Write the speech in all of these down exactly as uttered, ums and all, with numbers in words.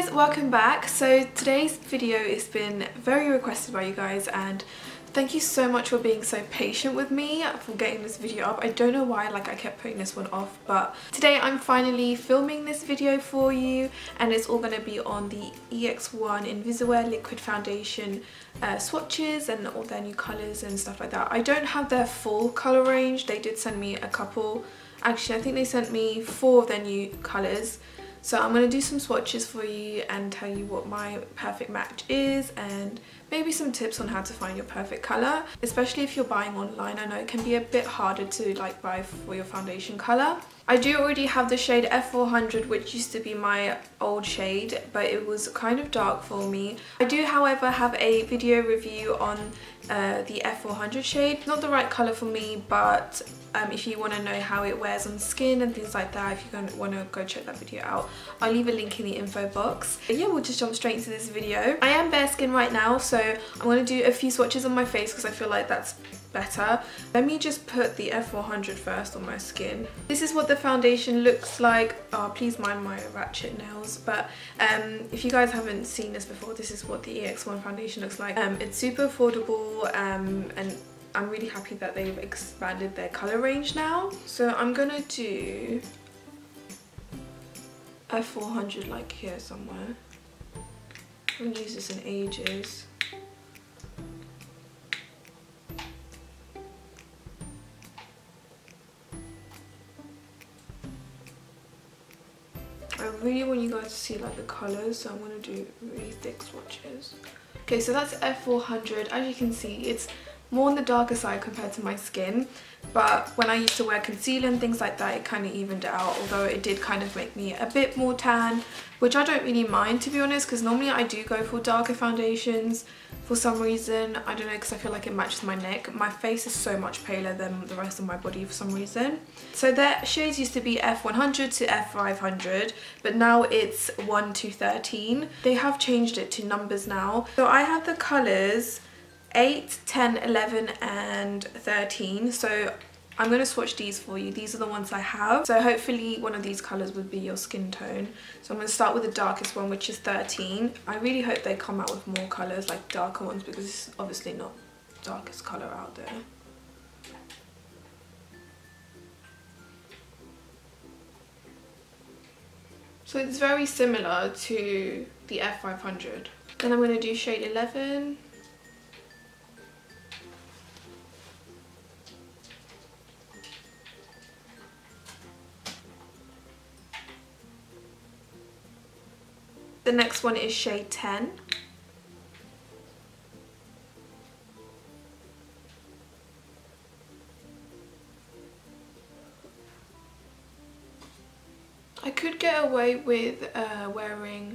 guys, welcome back. So today's video has been very requested by you guys, and thank you so much for being so patient with me for getting this video up. I don't know why, like, I kept putting this one off, but today I'm finally filming this video for you, and it's all going to be on the E X one Invisiwear Liquid Foundation uh, swatches and all their new colours and stuff like that. I don't have their full colour range. They did send me a couple. Actually, I think they sent me four of their new colours. So I'm going to do some swatches for you and tell you what my perfect match is, and maybe some tips on how to find your perfect colour. Especially if you're buying online, I know it can be a bit harder to like buy for your foundation colour. I do already have the shade F four hundred, which used to be my old shade, but it was kind of dark for me. I do, however, have a video review on uh, the F four hundred shade. Not the right colour for me, but Um, if you want to know how it wears on skin and things like that, if you want to go check that video out, I'll leave a link in the info box. But yeah, we'll just jump straight into this video. I am bare skin right now, so I'm going to do a few swatches on my face because I feel like that's better. Let me just put the F four hundred first on my skin. This is what the foundation looks like. Oh, please mind my ratchet nails. But um, if you guys haven't seen this before, this is what the E X one foundation looks like. Um, it's super affordable, um, and I'm really happy that they've expanded their colour range now. So I'm gonna do F four hundred like here somewhere. I haven't used this in ages. I really want you guys to see like the colours, so I'm gonna do really thick swatches. Okay, so that's F four hundred. As you can see, it's more on the darker side compared to my skin, but when I used to wear concealer and things like that, it kind of evened it out, although it did kind of make me a bit more tan, which I don't really mind, to be honest, because normally I do go for darker foundations for some reason. I don't know, because I feel like it matches my neck. My face is so much paler than the rest of my body for some reason. So their shades used to be F one hundred to F five hundred, but now it's one to thirteen. They have changed it to numbers now. So I have the colours eight, ten, eleven and thirteen, so I'm going to swatch these for you. These are the ones I have, so hopefully one of these colours would be your skin tone. So I'm going to start with the darkest one, which is thirteen. I really hope they come out with more colours, like darker ones, because this is obviously not the darkest colour out there. So it's very similar to the F five hundred. Then I'm going to do shade eleven. The next one is shade ten. I could get away with uh, wearing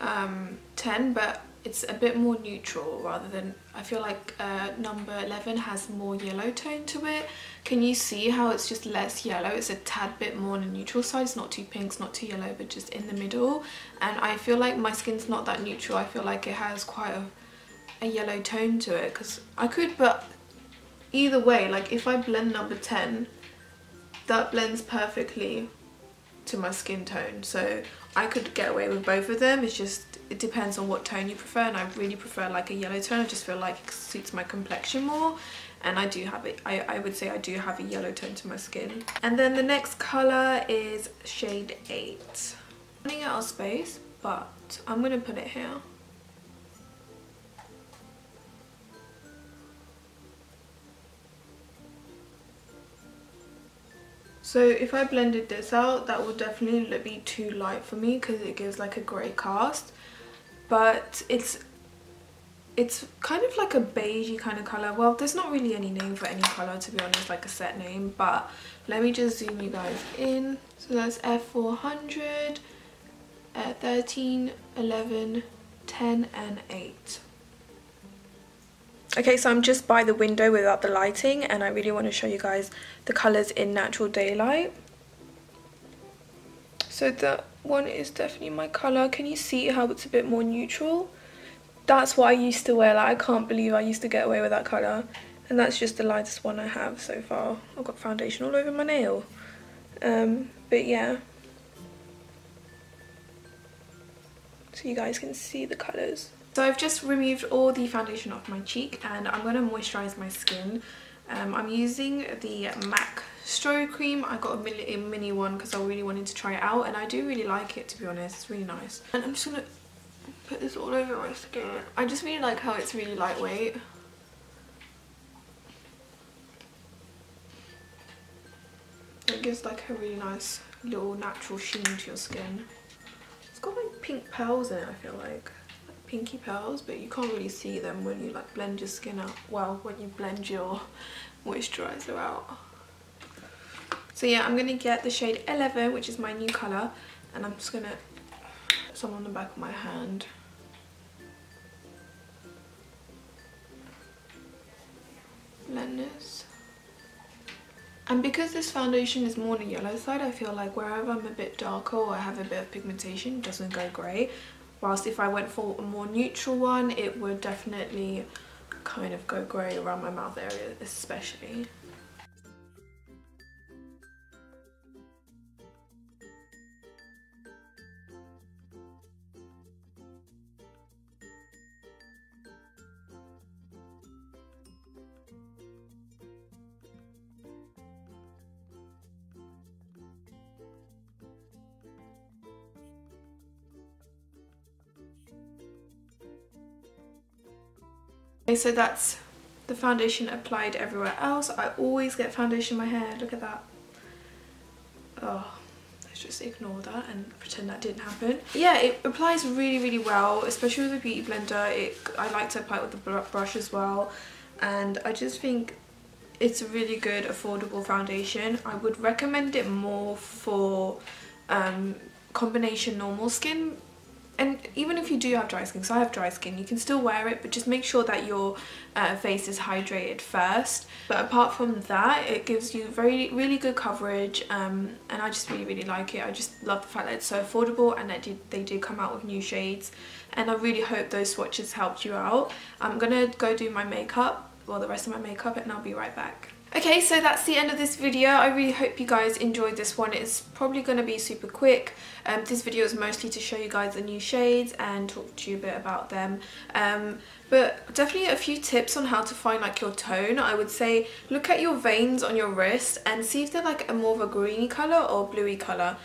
um, ten, but it's a bit more neutral rather than, I feel like uh, number eleven has more yellow tone to it. Can you see how it's just less yellow? It's a tad bit more on a neutral side. It's not too pink, it's not too yellow, but just in the middle. And I feel like my skin's not that neutral. I feel like it has quite a, a yellow tone to it, because I could, but either way, like if I blend number ten, that blends perfectly to my skin tone, so I could get away with both of them. It's just, it depends on what tone you prefer, and I really prefer like a yellow tone. I just feel like it suits my complexion more, and I do have it, I, I would say I do have a yellow tone to my skin. And then the next colour is shade eight. I'm running out of space, but I'm gonna put it here. So if I blended this out, that would definitely be too light for me because it gives like a grey cast. But it's it's kind of like a beigey kind of colour. Well, there's not really any name for any colour, to be honest, like a set name. But let me just zoom you guys in. So that's F four hundred, uh, thirteen, eleven, ten and eight. Okay, so I'm just by the window without the lighting, and I really want to show you guys the colours in natural daylight. So that one is definitely my colour. Can you see how it's a bit more neutral? That's what I used to wear. Like, I can't believe I used to get away with that colour. And that's just the lightest one I have so far. I've got foundation all over my nail. Um, but yeah. so you guys can see the colours. So I've just removed all the foundation off my cheek and I'm going to moisturise my skin. Um, I'm using the MAC Strobe Cream. I got a mini, a mini one because I really wanted to try it out and I do really like it, to be honest. It's really nice. And I'm just going to put this all over my skin. I just really like how it's really lightweight. It gives like a really nice little natural sheen to your skin. It's got like pink pearls in it, I feel like. Like pinky pearls, but you can't really see them when you like blend your skin out. Well, when you blend your moisturiser out. So yeah, I'm going to get the shade eleven, which is my new colour. And I'm just going to put some on the back of my hand. Blend this. And because this foundation is more on the yellow side, I feel like wherever I'm a bit darker or I have a bit of pigmentation, it doesn't go grey. Whilst if I went for a more neutral one, it would definitely kind of go grey around my mouth area especially. Okay, so that's the foundation applied everywhere else. I always get foundation in my hair, look at that. Oh, let's just ignore that and pretend that didn't happen. Yeah, it applies really, really well, especially with a beauty blender. It, I like to apply it with the brush as well. And I just think it's a really good, affordable foundation. I would recommend it more for um, combination normal skin. And even if you do have dry skin, because I have dry skin, you can still wear it, but just make sure that your uh, face is hydrated first. But apart from that, it gives you very, really good coverage, um, and I just really, really like it. I just love the fact that it's so affordable and that do, they do come out with new shades. And I really hope those swatches helped you out. I'm going to go do my makeup, well, the rest of my makeup, and I'll be right back. Okay, so that's the end of this video. I really hope you guys enjoyed this one. It's probably going to be super quick. Um, this video is mostly to show you guys the new shades and talk to you a bit about them. Um, but definitely a few tips on how to find like your tone. I would say look at your veins on your wrist and see if they're like a more of a greeny colour or bluey colour.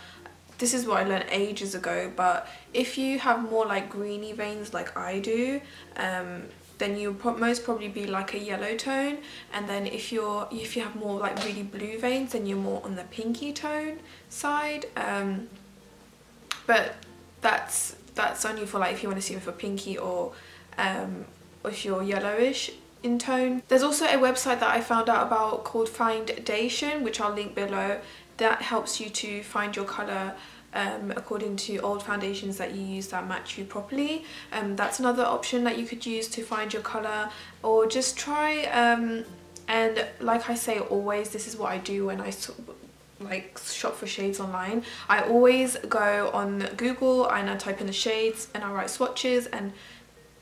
This is what I learned ages ago, but if you have more like greeny veins like I do, um, then you'll pro most probably be like a yellow tone, and then if you're if you have more like really blue veins, then you're more on the pinky tone side. Um, but that's that's only for like if you want to see if you're pinky or um, or if you're yellowish in tone. There's also a website that I found out about called Findation, which I'll link below. That helps you to find your colour Um, according to old foundations that you use that match you properly. Um, that's another option that you could use to find your colour, or just try um, and like I say always, this is what I do when I like shop for shades online. I always go on Google and I type in the shades and I write swatches, and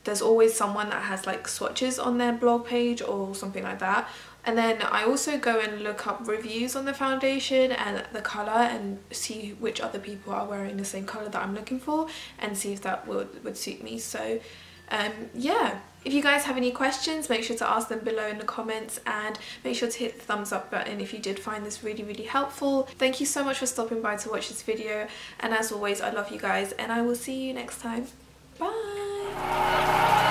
there's always someone that has like swatches on their blog page or something like that. And then I also go and look up reviews on the foundation and the colour and see which other people are wearing the same colour that I'm looking for and see if that would, would suit me. So um, yeah, if you guys have any questions, make sure to ask them below in the comments, and make sure to hit the thumbs up button if you did find this really, really helpful. Thank you so much for stopping by to watch this video, and as always, I love you guys and I will see you next time. Bye!